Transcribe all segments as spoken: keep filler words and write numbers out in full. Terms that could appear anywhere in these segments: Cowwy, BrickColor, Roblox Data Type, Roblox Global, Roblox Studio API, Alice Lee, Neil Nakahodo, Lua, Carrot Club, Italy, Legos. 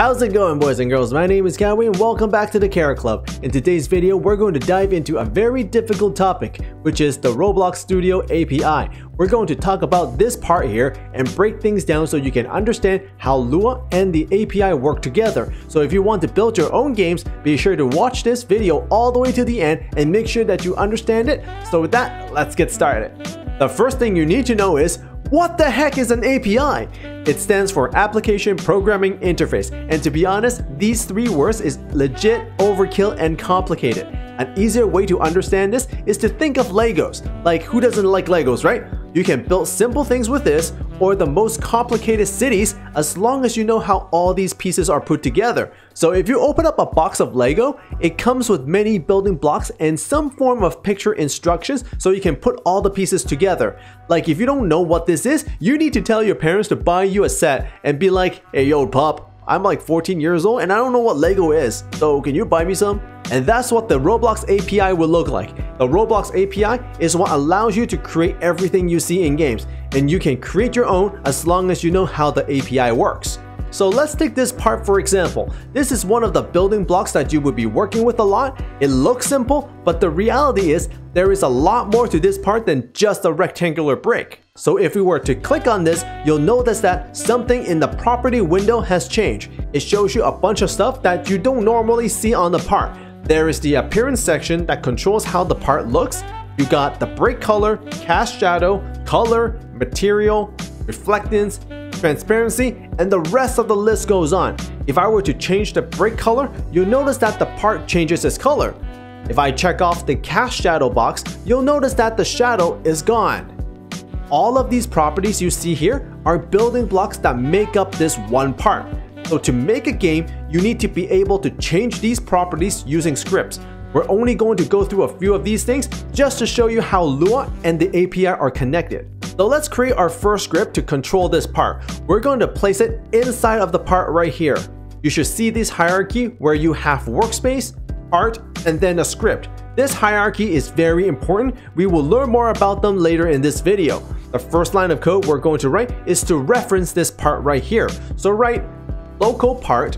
How's it going, boys and girls? My name is Cowwy and welcome back to the Carrot Club. In today's video, we're going to dive into a very difficult topic, which is the Roblox Studio A P I. We're going to talk about this part here and break things down so you can understand how Lua and the A P I work together. So if you want to build your own games, be sure to watch this video all the way to the end and make sure that you understand it. So with that, let's get started. The first thing you need to know is, what the heck is an A P I? It stands for Application Programming Interface, and to be honest, these three words is legit overkill and complicated. An easier way to understand this is to think of Legos. Like, who doesn't like Legos, right? You can build simple things with this, or the most complicated cities, as long as you know how all these pieces are put together. So if you open up a box of Lego, it comes with many building blocks and some form of picture instructions so you can put all the pieces together. Like, if you don't know what this is, you need to tell your parents to buy you a set and be like, "Hey yo, Pop, I'm like fourteen years old and I don't know what Lego is, so can you buy me some?" And that's what the Roblox A P I will look like. The Roblox A P I is what allows you to create everything you see in games, and you can create your own as long as you know how the A P I works. So let's take this part for example. This is one of the building blocks that you would be working with a lot. It looks simple, but the reality is there is a lot more to this part than just a rectangular brick. So if we were to click on this, you'll notice that something in the property window has changed. It shows you a bunch of stuff that you don't normally see on the part. There is the appearance section that controls how the part looks. You got the brick color, cast shadow, color, material, reflectance, transparency, and the rest of the list goes on. If I were to change the brick color, you'll notice that the part changes its color. If I check off the cast shadow box, you'll notice that the shadow is gone. All of these properties you see here are building blocks that make up this one part. So to make a game, you need to be able to change these properties using scripts. We're only going to go through a few of these things just to show you how Lua and the A P I are connected. So let's create our first script to control this part. We're going to place it inside of the part right here. You should see this hierarchy where you have workspace, part, and then a script. This hierarchy is very important. We will learn more about them later in this video. The first line of code we're going to write is to reference this part right here. So write local part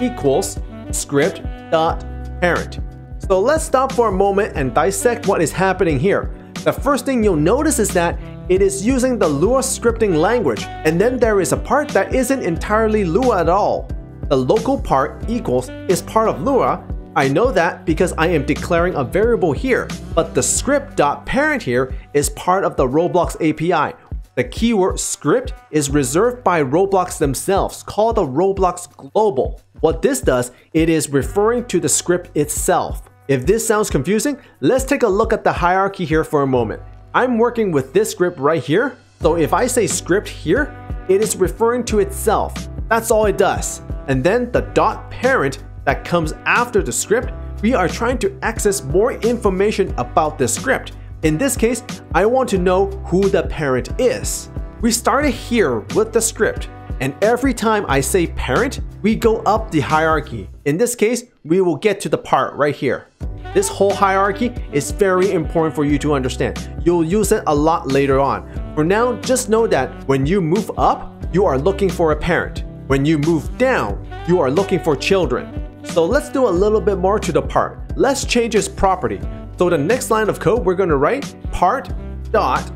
equals script dot parent. So let's stop for a moment and dissect what is happening here. The first thing you'll notice is that it is using the Lua scripting language, and then there is a part that isn't entirely Lua at all. The local part equals is part of Lua. I know that because I am declaring a variable here, but the script.parent here is part of the Roblox A P I. The keyword script is reserved by Roblox themselves, called the Roblox Global. What this does, it is referring to the script itself. If this sounds confusing, let's take a look at the hierarchy here for a moment. I'm working with this script right here, so if I say script here, it is referring to itself. That's all it does. And then the dot parent that comes after the script, we are trying to access more information about the script. In this case, I want to know who the parent is. We started here with the script, and every time I say parent, we go up the hierarchy. In this case, we will get to the part right here. This whole hierarchy is very important for you to understand. You'll use it a lot later on. For now, just know that when you move up, you are looking for a parent. When you move down, you are looking for children. So let's do a little bit more to the part. Let's change its property. So the next line of code, we're going to write part dot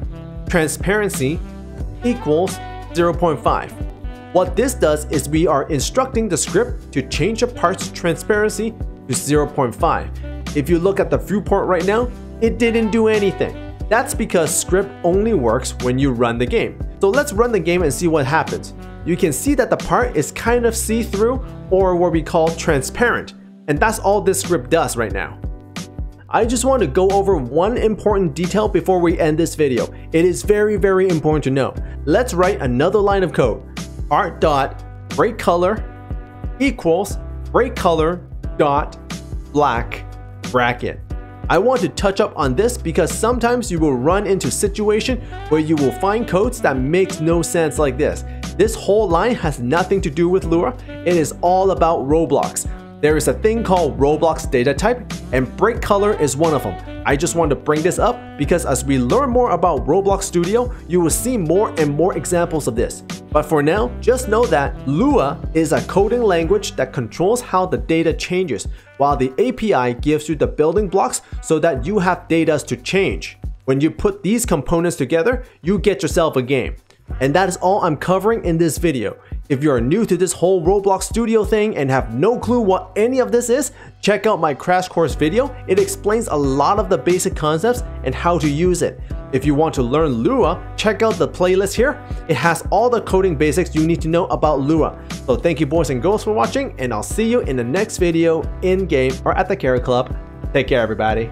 transparency equals zero point five. What this does is we are instructing the script to change a part's transparency to zero point five. If you look at the viewport right now, it didn't do anything. That's because script only works when you run the game. So let's run the game and see what happens. You can see that the part is kind of see-through, or what we call transparent. And that's all this script does right now. I just want to go over one important detail before we end this video. It is very, very important to know. Let's write another line of code. Part dot BrickColor equals BrickColor dot black bracket. I want to touch up on this because sometimes you will run into situation where you will find codes that makes no sense like this. This whole line has nothing to do with Lua. It is all about Roblox. there is a thing called Roblox Data Type, and BrickColor is one of them. I just wanted to bring this up because as we learn more about Roblox Studio, you will see more and more examples of this. But for now, just know that Lua is a coding language that controls how the data changes, while the A P I gives you the building blocks so that you have data to change. When you put these components together, you get yourself a game. And that is all I'm covering in this video. If you are new to this whole Roblox Studio thing and have no clue what any of this is, check out my crash course video. It explains a lot of the basic concepts and how to use it. If you want to learn Lua, check out the playlist here. It has all the coding basics you need to know about Lua. So thank you boys and girls for watching, and I'll see you in the next video in game or at the Carrot Club. Take care everybody.